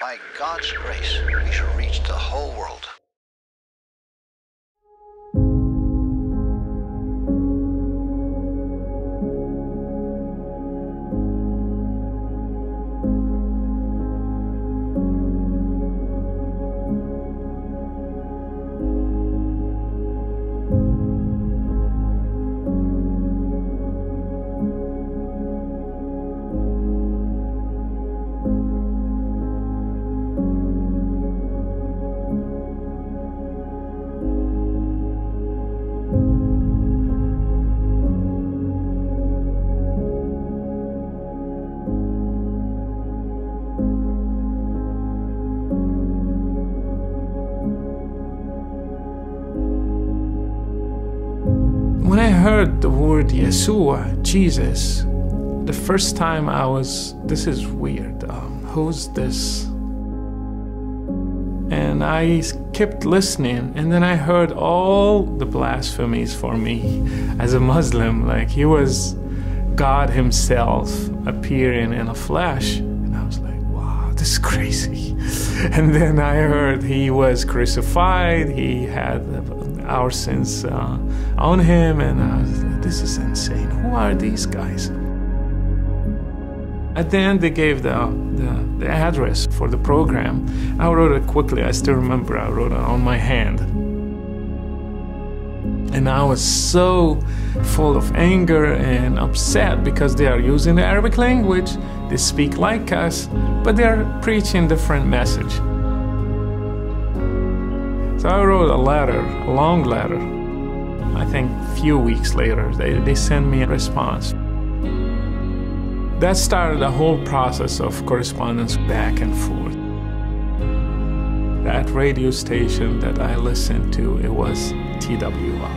By God's grace, we shall reach the whole world. When I heard the word Yeshua, Jesus, the first time I was, this is weird, who's this? And I kept listening, and then I heard all the blasphemies for me as a Muslim, like he was God himself appearing in a flesh. And I was like, wow, this is crazy. And then I heard he was crucified, he had our sins on him, and I was like, this is insane. Who are these guys? At the end, they gave the address for the program. I wrote it quickly. I still remember I wrote it on my hand. And I was so full of anger and upset because they are using the Arabic language, they speak like us, but they are preaching different message. So I wrote a letter, a long letter. I think a few weeks later, they sent me a response. That started a whole process of correspondence back and forth. That radio station that I listened to, it was TWR.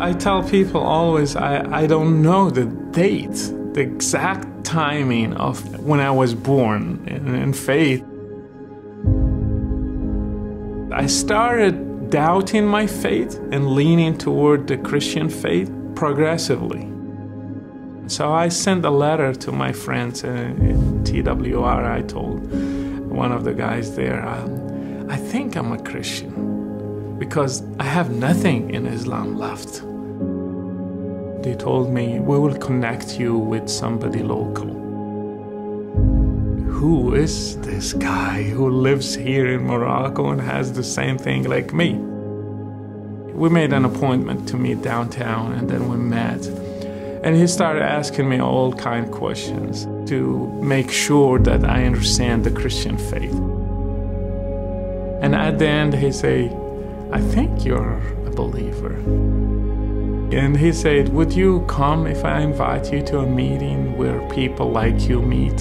I tell people always, I don't know the date, the exact timing of when I was born in faith. I started doubting my faith and leaning toward the Christian faith progressively. So I sent a letter to my friends in TWR. I told one of the guys there, I think I'm a Christian because I have nothing in Islam left. They told me, we will connect you with somebody local. Who is this guy who lives here in Morocco and has the same thing like me? We made an appointment to meet downtown, and then we met. And he started asking me all kinds of questions to make sure that I understand the Christian faith. And at the end, he said, I think you're a believer. And he said, would you come if I invite you to a meeting where people like you meet?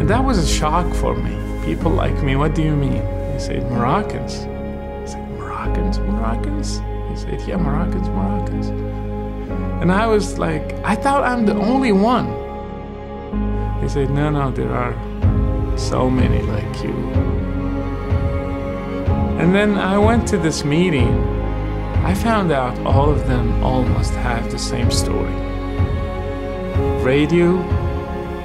And that was a shock for me. People like me, what do you mean? He said, Moroccans. I said, Moroccans, Moroccans? He said, yeah, Moroccans, Moroccans. And I was like, I thought I'm the only one. He said, no, there are so many like you. And then I went to this meeting. I found out all of them almost have the same story. Radio,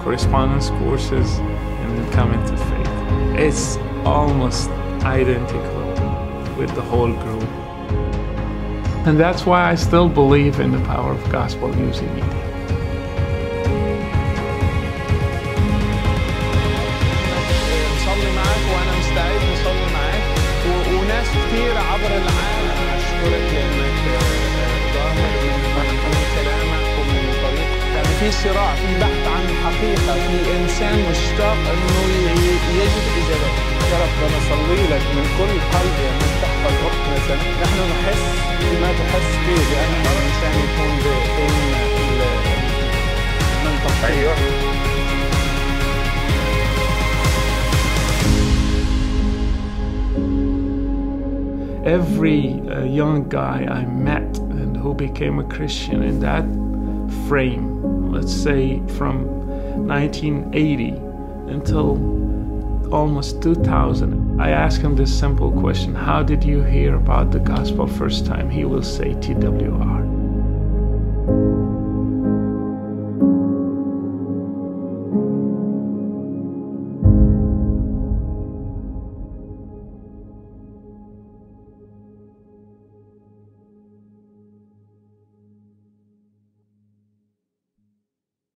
correspondence courses, and then coming to faith. It's almost identical with the whole group. And that's why I still believe in the power of gospel music media. في صراع، في بحث عن الحقيقة، في إنسان مشتاق إنه يجد إجابات. يا رب نصلي لك من كل قلبي من تحت الركن، نحن نحس بما تحس فيه، لأن الإنسان يكون بين every young guy I met and who became a Christian in that frame, let's say from 1980 until almost 2000, I asked him this simple question, how did you hear about the gospel first time? He will say TWR.